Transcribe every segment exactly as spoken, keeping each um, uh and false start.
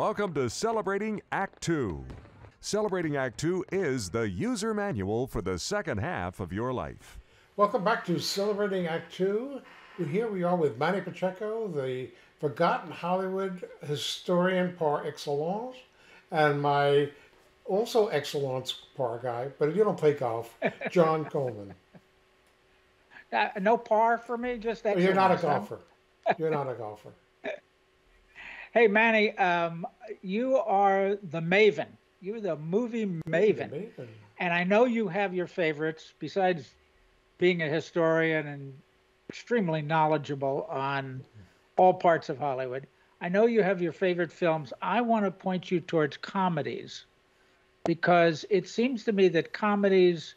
Welcome to Celebrating Act Two. Celebrating Act Two is the user manual for the second half of your life. Welcome back to Celebrating Act Two. Here we are with Manny Pacheco, the forgotten Hollywood historian par excellence, and my also excellence par guy, but if you don't play golf, John Coleman. Uh, no par for me, just that. You're not a golfer. You're not a golfer. Hey, Manny, um, you are the maven. You're the movie maven. The maven. And I know you have your favorites, besides being a historian and extremely knowledgeable on all parts of Hollywood. I know you have your favorite films. I want to point you towards comedies, because it seems to me that comedies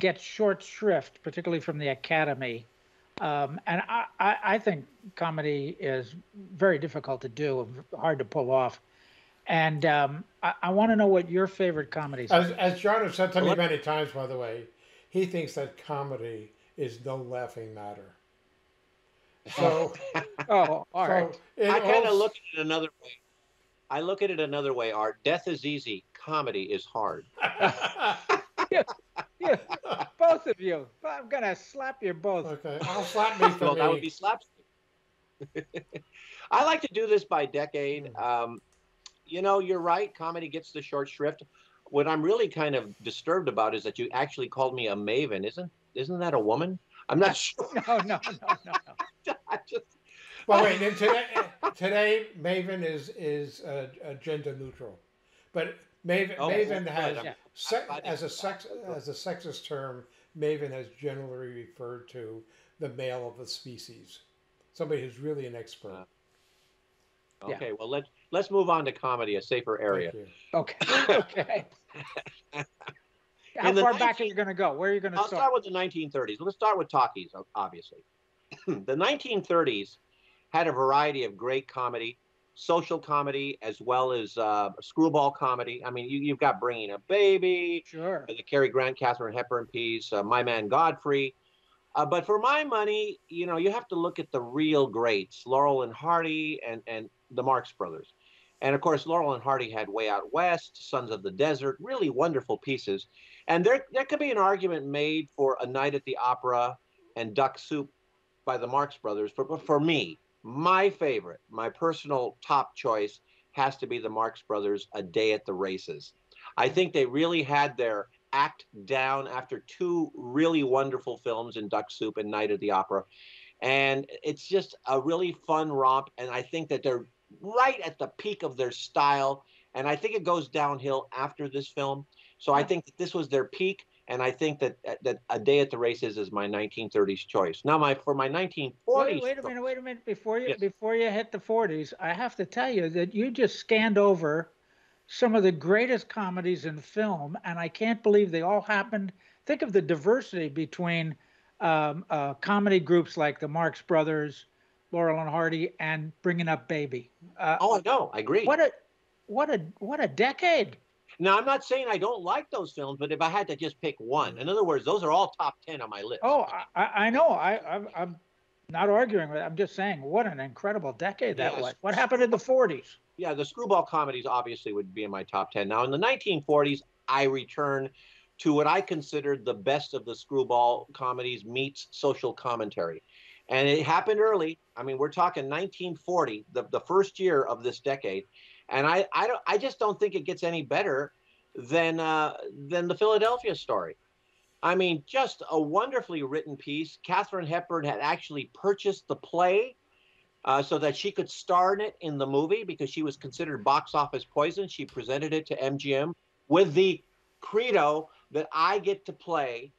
get short shrift, particularly from the Academy. Um, and I, I, I think comedy is very difficult to do, hard to pull off. And um, I, I want to know what your favorite comedies are. As, as John has said to me many times, by the way, he thinks that comedy is no laughing matter. So, oh, all right. So I kind of look at it another way. I look at it another way, Art. Death is easy. Comedy is hard. Yeah, yeah. Both of you. I'm going to slap you both. Okay. I'll slap me for well, me. That would be slapstick. I like to do this by decade. Um, you know, you're right. Comedy gets the short shrift. What I'm really kind of disturbed about is that you actually called me a maven. Isn't isn't that a woman? I'm not sure. No, no, no, no, no. I just... Well, wait. And today, today, maven is is uh, gender neutral, but maven oh, maven well, has yeah. sex, as a sex as a sexist term. Maven has generally referred to the male of a species, somebody who's really an expert. Uh, okay. Yeah. Well, let's let's move on to comedy, a safer area. Okay. Okay. How far back are you going to go? Where are you going to start? I'll start with the nineteen thirties. Let's start with talkies, obviously. The nineteen thirties had a variety of great comedy, social comedy, as well as uh, screwball comedy. I mean, you, you've got Bringing Up Baby, sure, the Cary Grant, Catherine Hepburn piece, uh, My Man Godfrey. Uh, but for my money, you know, you have to look at the real greats, Laurel and Hardy and, and the Marx Brothers. And, of course, Laurel and Hardy had Way Out West, Sons of the Desert, really wonderful pieces. And there, there could be an argument made for A Night at the Opera and Duck Soup by the Marx Brothers. But for, for me, my favorite, my personal top choice has to be the Marx Brothers' A Day at the Races. I think they really had their act down after two really wonderful films in Duck Soup and Night at the Opera. And it's just a really fun romp, and I think that they're right at the peak of their style, and I think it goes downhill after this film. So I think that this was their peak, and I think that that A Day at the Races is my nineteen thirties choice. Now, my for my nineteen forties. Wait, wait a minute, wait a minute. Before you yes. before you hit the forties, I have to tell you that you just scanned over some of the greatest comedies in film, and I can't believe they all happened. Think of the diversity between um, uh, comedy groups like the Marx Brothers, Laurel and Hardy, and Bringing Up Baby. Uh, oh, I know. I agree. What a, what a, what a decade. Now, I'm not saying I don't like those films, but if I had to just pick one, in other words, those are all top ten on my list. Oh, I, I know. I, I'm, I'm not arguing with it. I'm just saying what an incredible decade that yes. was. What happened in the forties? Yeah, the screwball comedies obviously would be in my top ten. Now, in the nineteen forties, I return to what I considered the best of the screwball comedies meets social commentary. And it happened early. I mean, we're talking nineteen forty, the, the first year of this decade. And I, I, don't, I just don't think it gets any better than, uh, than The Philadelphia Story. I mean, just a wonderfully written piece. Catherine Hepburn had actually purchased the play uh, so that she could star in it in the movie because she was considered box office poison. She presented it to M G M with the credo that I get to play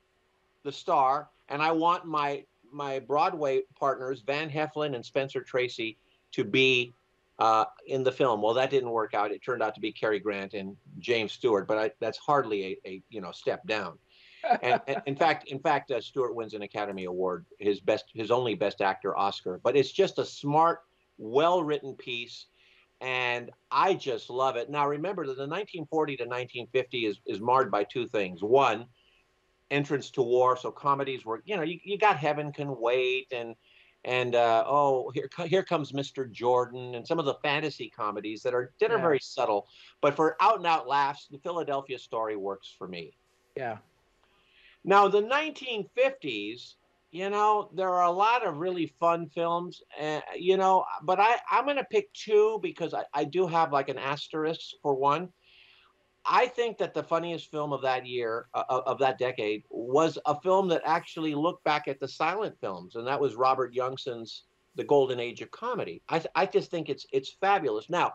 the star, and I want my... my Broadway partners, Van Heflin and Spencer Tracy, to be uh, in the film. Well, that didn't work out. It turned out to be Cary Grant and James Stewart, but I, that's hardly a, a you know step down. And, and in fact, in fact, uh, Stewart wins an Academy Award, his best, his only Best Actor Oscar. But it's just a smart, well-written piece, and I just love it. Now, remember that the nineteen forty to nineteen fifty is is marred by two things. One, entrance to war, so comedies were, you know, you, you got Heaven Can Wait and and uh, oh, here, here comes Mister Jordan, and some of the fantasy comedies that are, that are yeah. very subtle. But for out and out laughs, The Philadelphia Story works for me. Yeah. Now, the nineteen fifties, you know, there are a lot of really fun films, uh, you know, but I, I'm going to pick two because I, I do have like an asterisk for one. I think that the funniest film of that year, uh, of that decade, was a film that actually looked back at the silent films, and that was Robert Youngson's The Golden Age of Comedy. I, th I just think it's it's fabulous. Now,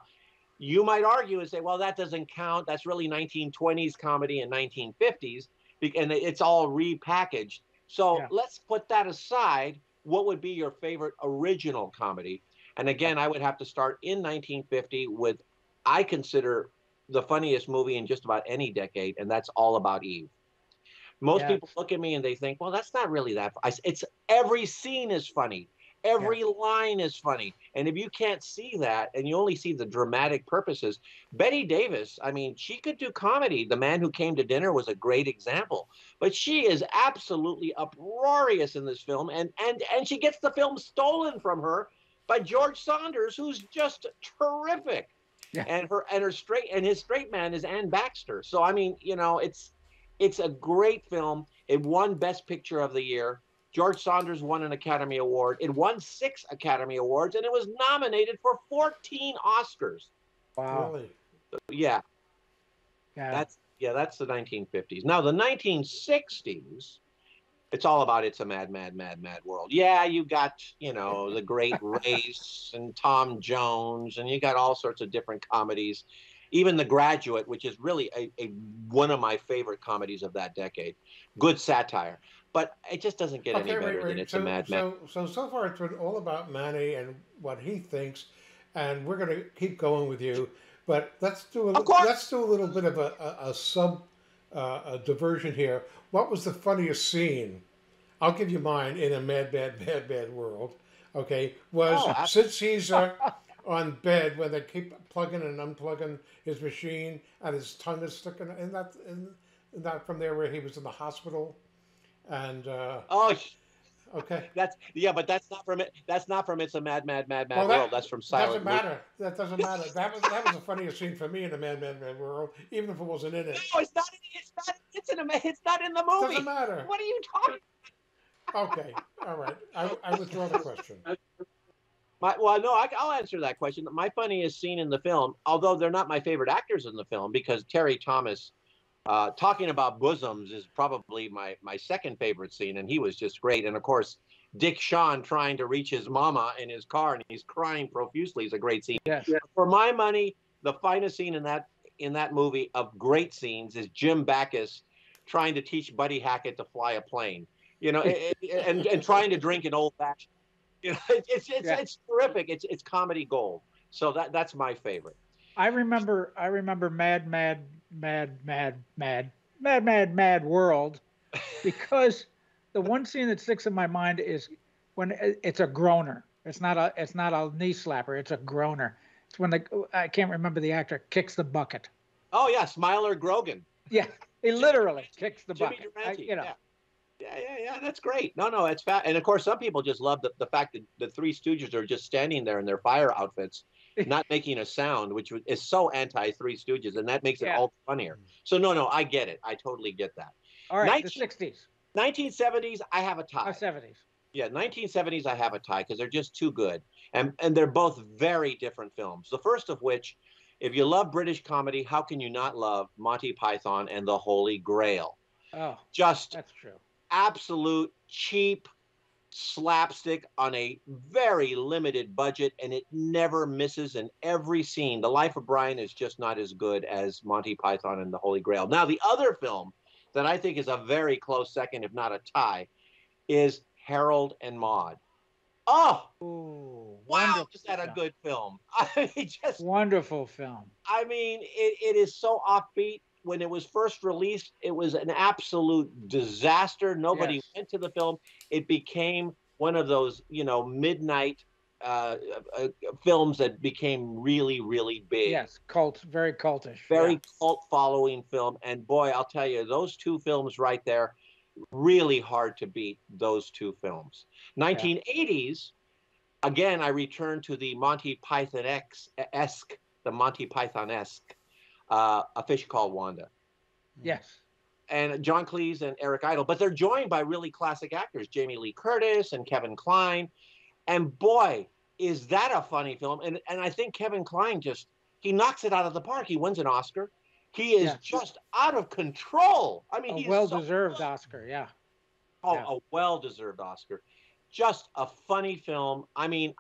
you might argue and say, well, that doesn't count. That's really nineteen twenties comedy and nineteen fifties, and it's all repackaged. So yeah. let's put that aside. What would be your favorite original comedy? And again, I would have to start in nineteen fifty with, I consider, the funniest movie in just about any decade, and that's All About Eve. Most yeah. people look at me and they think, well, that's not really that. I, it's every scene is funny. Every yeah. line is funny. And if you can't see that and you only see the dramatic purposes, Betty Davis, I mean, she could do comedy. The Man Who Came to Dinner was a great example, but she is absolutely uproarious in this film. And, and, and she gets the film stolen from her by George Sanders, who's just terrific. Yeah. And her and her straight and his straight man is Ann Baxter. So I mean, you know, it's it's a great film. It won Best Picture of the Year. George Sanders won an Academy Award. It won six Academy Awards, and it was nominated for fourteen Oscars. Wow. Really? So, yeah. yeah. That's yeah, that's the nineteen fifties. Now the nineteen sixties, it's all about It's a Mad, Mad, Mad, Mad World. Yeah, you got, you know, The Great Race and Tom Jones, and you got all sorts of different comedies. Even The Graduate, which is really a, a one of my favorite comedies of that decade. Good satire. But it just doesn't get okay, any better wait, wait. than It's so, a Mad, Mad. So, so, so far it's been all about Manny and what he thinks, and we're going to keep going with you. But let's do a, let's do a little bit of a, a, a sub Uh, a diversion here. What was the funniest scene? I'll give you mine in A Mad, Mad, Mad, Mad World. Okay, was oh, since he's uh, on bed when they keep plugging and unplugging his machine and his tongue is sticking in that, in, in that from there where he was in the hospital, and uh, oh, okay, that's yeah, but that's not from it. That's not from It's a Mad, Mad, Mad, Mad well, that, World. That's from Silent. Doesn't matter. That doesn't matter. That was that was the funniest scene for me in A Mad, Mad, Mad World, even if it wasn't in it. No, it's not. It's not. It's in a. It's not in the movie. Doesn't matter. What are you talking about? Okay. All right. I, I withdraw the question. My, well, no, I, I'll answer that question. My funniest scene in the film, although they're not my favorite actors in the film, because Terry Thomas. Uh, talking about bosoms is probably my, my second favorite scene, and he was just great. And, of course, Dick Shawn trying to reach his mama in his car, and he's crying profusely, is a great scene. Yes. For my money, the finest scene in that, in that movie of great scenes is Jim Backus trying to teach Buddy Hackett to fly a plane, you know, it, it, and, and trying to drink an old-fashioned. You know, it, it's, it's, yeah. it's terrific. It's, it's comedy gold. So that, that's my favorite. I remember, I remember Mad, Mad, Mad, Mad, Mad, Mad, Mad, Mad World, because the one scene that sticks in my mind is when it's a groaner. It's not a, it's not a knee slapper. It's a groaner. It's when the, I can't remember the actor, kicks the bucket. Oh yeah, Smiler Grogan. Yeah, he literally kicks the bucket. Jimmy Durante, I, you know. yeah. Yeah, yeah, yeah, that's great. No, no, it's fat. And of course, some people just love the, the fact that the Three Stooges are just standing there in their fire outfits, not making a sound, which is so anti-Three Stooges, and that makes it yeah. all funnier. So, no, no, I get it. I totally get that. All right, nineteen, the sixties. nineteen seventies, I have a tie. seventies. Yeah, nineteen seventies, I have a tie, because they're just too good. And, and they're both very different films. The first of which, if you love British comedy, how can you not love Monty Python and the Holy Grail? Oh, just that's true. Absolute cheap slapstick on a very limited budget, and it never misses in every scene. The Life of Brian is just not as good as Monty Python and the Holy Grail. Now, the other film that I think is a very close second, if not a tie, is Harold and Maude. Oh, Ooh, wow, is that a good film? I mean, just wonderful film. I mean, it, it is so offbeat. When it was first released, it was an absolute disaster. Nobody yes. went to the film. It became one of those, you know, midnight uh, uh, films that became really, really big. Yes, cult, very cultish. Very yeah. cult following film. And boy, I'll tell you, those two films right there, really hard to beat those two films. nineteen eighties, again, I return to the Monty Python-esque, the Monty Python-esque, uh, A Fish Called Wanda. Yes. And John Cleese and Eric Idle, but they're joined by really classic actors, Jamie Lee Curtis and Kevin Kline. And boy, is that a funny film. And, and I think Kevin Kline just, he knocks it out of the park. He wins an Oscar. He is yeah. just out of control. I mean, he's a well-deserved so Oscar, yeah. Oh, yeah. a well-deserved Oscar. Just a funny film. I mean,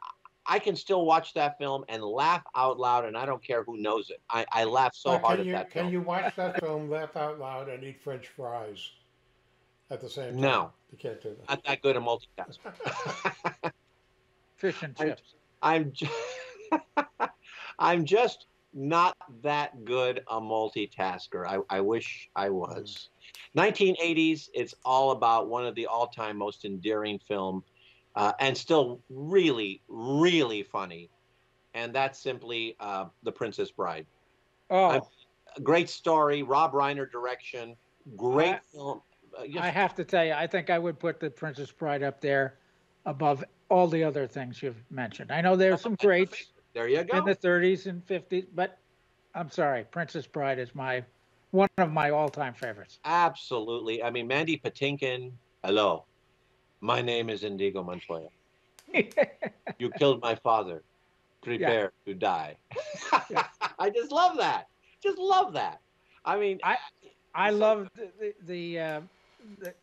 I can still watch that film and laugh out loud, and I don't care who knows it. I, I laugh so now, hard at you, that film. Can you watch that film, laugh out loud, and eat French fries at the same time? No. You can't do that. Not that good a multitasker. Fish and chips. I'm, I'm, just, I'm just not that good a multitasker. I, I wish I was. nineteen eighties, it's all about one of the all-time most endearing film, uh, and still really, really funny. And that's simply uh, The Princess Bride. Oh. I'm, great story, Rob Reiner direction, great I, film. Uh, yes. I have to tell you, I think I would put The Princess Bride up there above all the other things you've mentioned. I know there's some greats there you go. in the thirties and fifties, but I'm sorry, Princess Bride is my one of my all-time favorites. Absolutely. I mean, Mandy Patinkin, hello. My name is Indigo Montoya. You killed my father. Prepare yeah. to die. yeah. I just love that. Just love that. I mean, I I love the the. Uh, the,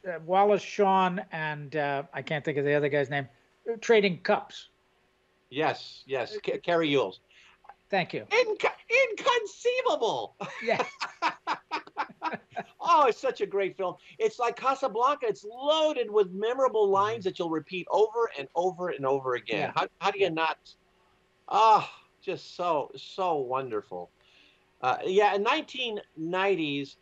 the uh, Wallace Shawn and uh, I can't think of the other guy's name, trading cups. Yes, yes, C Cary Yules. Thank you. Inco inconceivable. Yes. Oh, it's such a great film. It's like Casablanca. It's loaded with memorable lines that you'll repeat over and over and over again. Yeah. How, how do you not? Oh, just so, so wonderful. Uh, yeah, in nineteen nineties,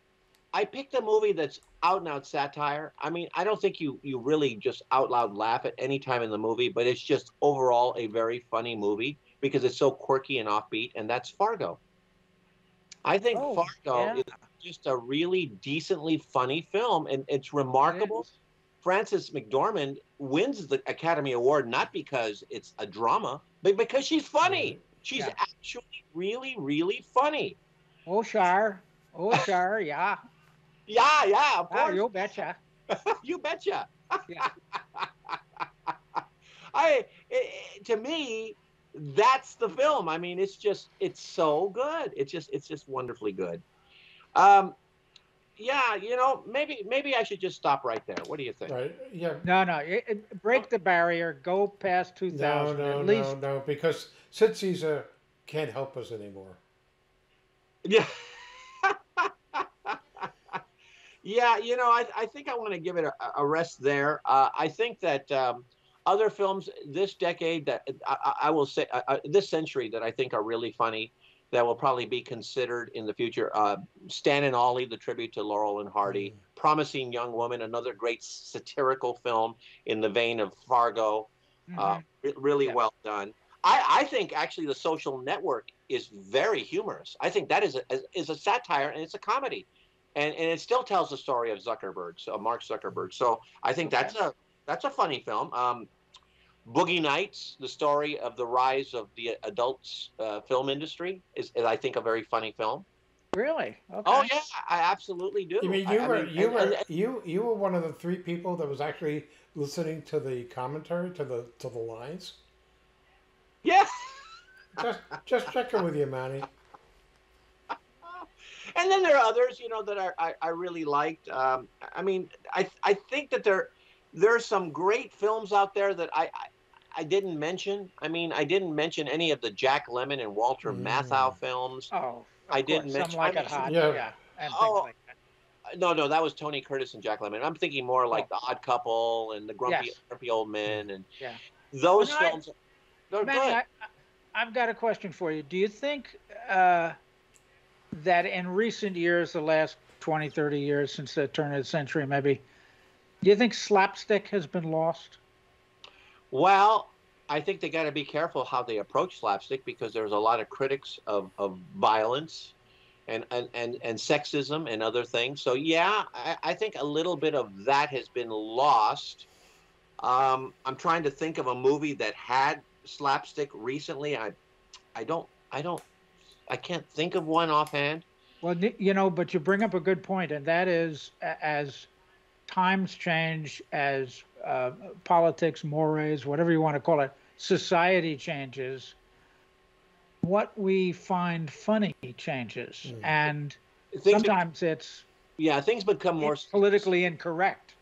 I picked a movie that's out and out satire. I mean, I don't think you you really just out loud laugh at any time in the movie, but it's just overall a very funny movie because it's so quirky and offbeat, and that's Fargo. I think oh, Fargo yeah. is just a really decently funny film, and it's remarkable. It Frances McDormand wins the Academy Award not because it's a drama, but because she's funny. She's yeah. actually really, really funny. Oh, sure. Oh, sure, yeah. Yeah, yeah, of course. Oh, you betcha. You betcha. Yeah. I, it, to me, that's the film. I mean, it's just, it's so good. It's just, it's just wonderfully good. Um, yeah, you know, maybe, maybe I should just stop right there. What do you think? Right. Yeah. No, no, it, it, break the barrier. Go past two thousand. No, no, at least. no, no, because Sid Caesar can't help us anymore. Yeah. Yeah, you know, I, I think I want to give it a, a rest there. Uh, I think that um, other films this decade that I, I will say, uh, this century that I think are really funny, that will probably be considered in the future. Uh, Stan and Ollie, the tribute to Laurel and Hardy. Mm. Promising Young Woman, another great satirical film in the vein of Fargo. Mm-hmm. uh, re really yeah. well done. I, I think actually The Social Network is very humorous. I think that is a, is a satire and it's a comedy. And, and it still tells the story of Zuckerberg, so Mark Zuckerberg. So I think okay. that's a that's a funny film. Um, Boogie Nights, the story of the rise of the adult uh, film industry, is, is I think a very funny film. Really? Okay. Oh yeah, I absolutely do. You mean you I, were I mean, you and, were and, and, you you were one of the three people that was actually listening to the commentary to the to the lines? Yes. Yeah. just just checking with you, Manny. And then there are others, you know, that I, I, I really liked. Um, I mean, I, I think that there, there are some great films out there that I, I, I didn't mention. I mean, I didn't mention any of the Jack Lemmon and Walter mm. Matthau films. Oh, I didn't mention. Some Like It Hot. Yeah. yeah and oh, things like that. No, no, that was Tony Curtis and Jack Lemmon. I'm thinking more like oh. The Odd Couple and the Grumpy, yes. Grumpy Old Men. And yeah. those you know, films. I, Manny, I, I've got a question for you. Do you think... Uh, that in recent years, the last twenty, thirty years since the turn of the century, maybe, do you think slapstick has been lost? Well, I think they got to be careful how they approach slapstick because there's a lot of critics of, of violence and, and, and, and sexism and other things. So, yeah, I, I think a little bit of that has been lost. Um, I'm trying to think of a movie that had slapstick recently. I, I don't, I don't, I can't think of one offhand. Well, you know, but you bring up a good point, and that is, as times change, as uh, politics, mores, whatever you want to call it, society changes, what we find funny changes. Mm. And things sometimes be, it's... Yeah, things become more... politically incorrect.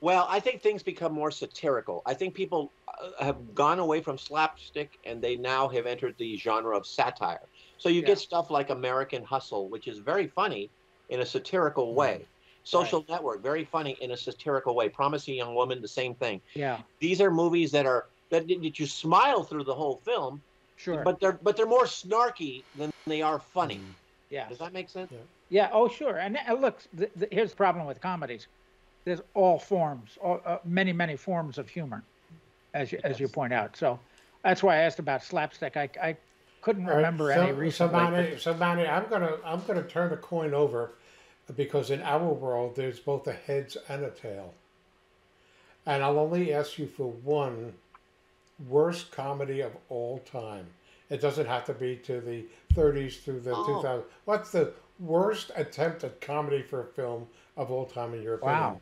Well, I think things become more satirical. I think people have gone away from slapstick, and they now have entered the genre of satire. So you yeah. get stuff like American Hustle, which is very funny in a satirical way. Social right. Network, very funny in a satirical way. Promising Young Woman, the same thing. Yeah. These are movies that are that, that you smile through the whole film. Sure. But they're but they're more snarky than they are funny. Mm. Yeah. Does that make sense? Yeah. yeah. Oh, sure. And uh, look, th th here's the problem with comedies. There's all forms, all, uh, many many forms of humor, as you, yes. as you point out. So that's why I asked about slapstick. I. I Couldn't remember right. so, any recently. So Manny, so Manny, I'm gonna I'm gonna turn a coin over, because in our world there's both a heads and a tail. And I'll only ask you for one worst comedy of all time. It doesn't have to be to the thirties through the oh. two thousands. What's the worst attempt at comedy for a film of all time in your opinion? Wow,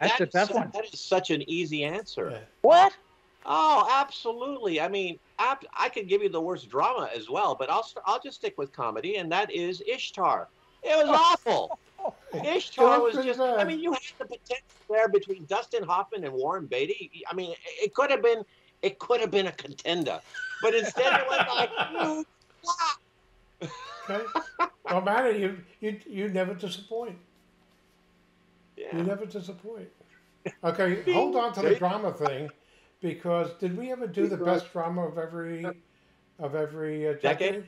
that's that a tough one. That is such an easy answer. Yeah. What? Oh, absolutely. I mean, ab I could give you the worst drama as well, but I'll st I'll just stick with comedy, and that is Ishtar. It was awful. Ishtar was just, I mean, you had the potential there between Dustin Hoffman and Warren Beatty. I mean, it could have been, it could have been a contender, but instead it went like, you flop. Okay. Well, Manny, you, you, you never disappoint. Yeah. You never disappoint. Okay, hold on to the drama thing. Because did we ever do the best drama of every of every uh, decade? decade?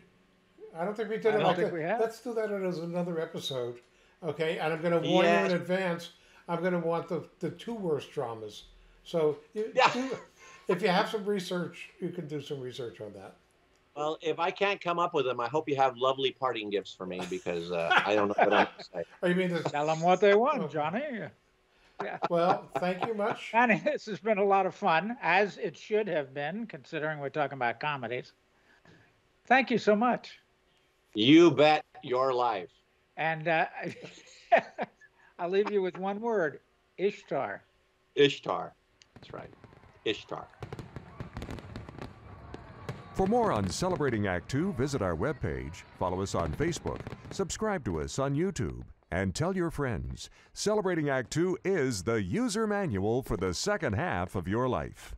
I don't think we did. I don't like think that. we have. Let's do that as another episode, okay? And I'm going to warn yes. you in advance. I'm going to want the the two worst dramas. So you, yeah. do, if you have some research, you can do some research on that. Well, if I can't come up with them, I hope you have lovely parting gifts for me, because uh, I don't know what I'm going to say. Oh, you mean this? Tell them what they want, Johnny. Yeah. Well, thank you much. Manny, this has been a lot of fun, as it should have been, considering we're talking about comedies. Thank you so much. You bet your life. And uh, I'll leave you with one word, Ishtar. Ishtar. That's right. Ishtar. For more on Celebrating Act Two, visit our webpage, follow us on Facebook, subscribe to us on YouTube, and tell your friends. Celebrating Act Two is the user manual for the second half of your life.